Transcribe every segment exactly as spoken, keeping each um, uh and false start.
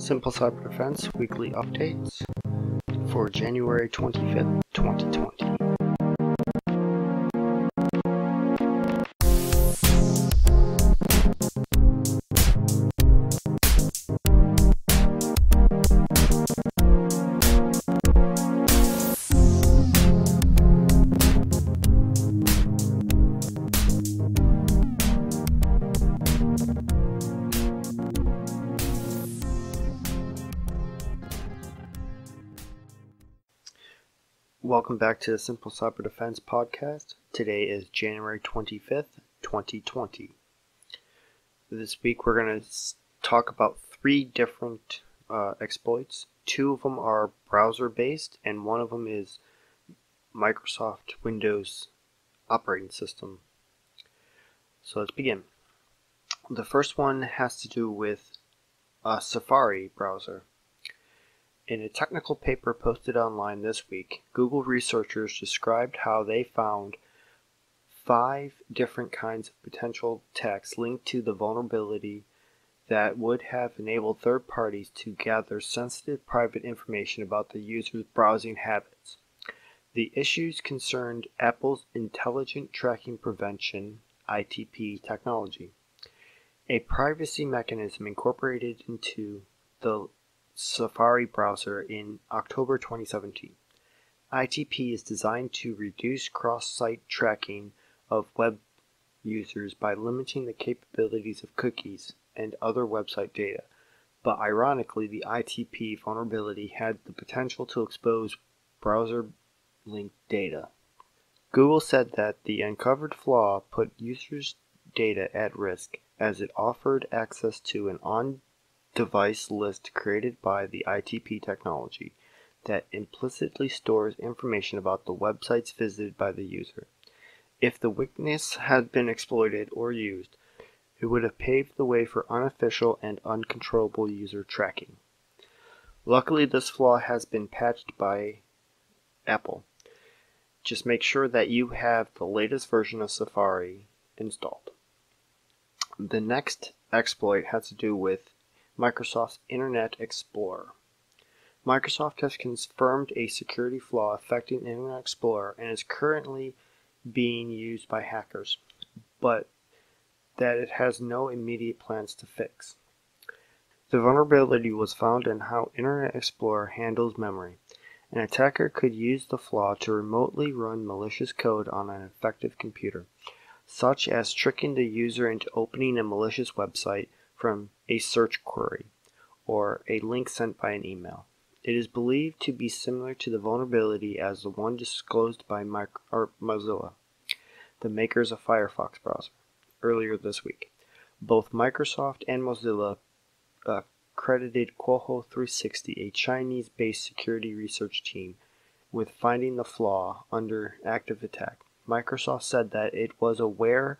Simple Cyber Defense weekly updates for January twenty-fifth, twenty twenty. Welcome back to the Simple Cyber Defense podcast. Today is January twenty-fifth, twenty twenty. This week we're going to talk about three different uh, exploits. Two of them are browser-based and one of them is Microsoft Windows operating system. So let's begin. The first one has to do with a Safari browser. In a technical paper posted online this week, Google researchers described how they found five different kinds of potential attacks linked to the vulnerability that would have enabled third parties to gather sensitive private information about the user's browsing habits. The issues concerned Apple's Intelligent Tracking Prevention I T P technology, a privacy mechanism incorporated into the Safari browser in October twenty seventeen. I T P is designed to reduce cross-site tracking of web users by limiting the capabilities of cookies and other website data, but ironically the I T P vulnerability had the potential to expose browser-linked data. Google said that the uncovered flaw put users' data at risk as it offered access to an on device list created by the I T P technology that implicitly stores information about the websites visited by the user. If the weakness had been exploited or used, it would have paved the way for unofficial and uncontrollable user tracking. Luckily, this flaw has been patched by Apple. Just make sure that you have the latest version of Safari installed. The next exploit has to do with Microsoft's Internet Explorer. Microsoft has confirmed a security flaw affecting Internet Explorer and is currently being used by hackers, but that it has no immediate plans to fix. The vulnerability was found in how Internet Explorer handles memory. An attacker could use the flaw to remotely run malicious code on an infected computer, such as tricking the user into opening a malicious website from a search query, or a link sent by an email. It is believed to be similar to the vulnerability as the one disclosed by Micro, or Mozilla, the makers of Firefox browser, earlier this week. Both Microsoft and Mozilla uh, credited Koho three sixty, a Chinese-based security research team, with finding the flaw under active attack. Microsoft said that it was aware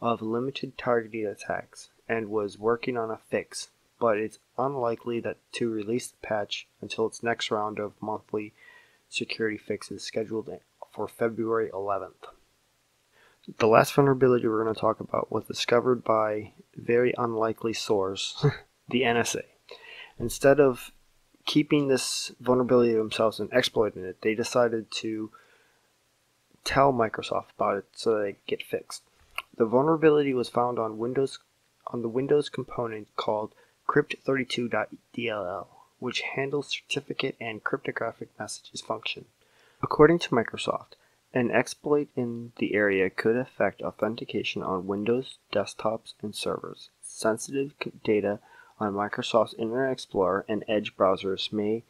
of limited targeted attacks and was working on a fix, but it's unlikely that to release the patch until its next round of monthly security fixes scheduled for February eleventh. The last vulnerability we're going to talk about was discovered by a very unlikely source, the N S A. Instead of keeping this vulnerability to themselves and exploiting it, they decided to tell Microsoft about it so they could get fixed. The vulnerability was found on Windows on the Windows component called Crypt thirty-two dot d l l, which handles certificate and cryptographic messages function. According to Microsoft, an exploit in the area could affect authentication on Windows desktops and servers. Sensitive data on Microsoft's Internet Explorer and Edge browsers may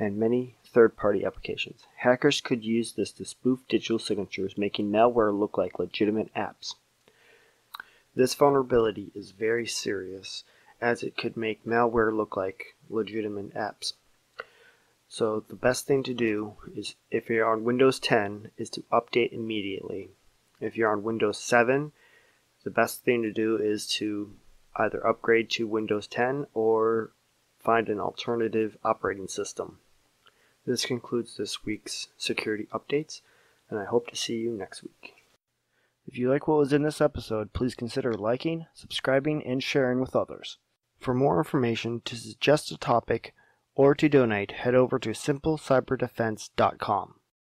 and many third-party applications. Hackers could use this to spoof digital signatures, making malware look like legitimate apps. This vulnerability is very serious, as it could make malware look like legitimate apps. So the best thing to do is, if you're on Windows ten, is to update immediately. If you're on Windows seven, the best thing to do is to either upgrade to Windows ten or find an alternative operating system. This concludes this week's security updates, and I hope to see you next week. If you like what was in this episode, please consider liking, subscribing, and sharing with others. For more information, to suggest a topic, or to donate, head over to simple cyber defense dot com.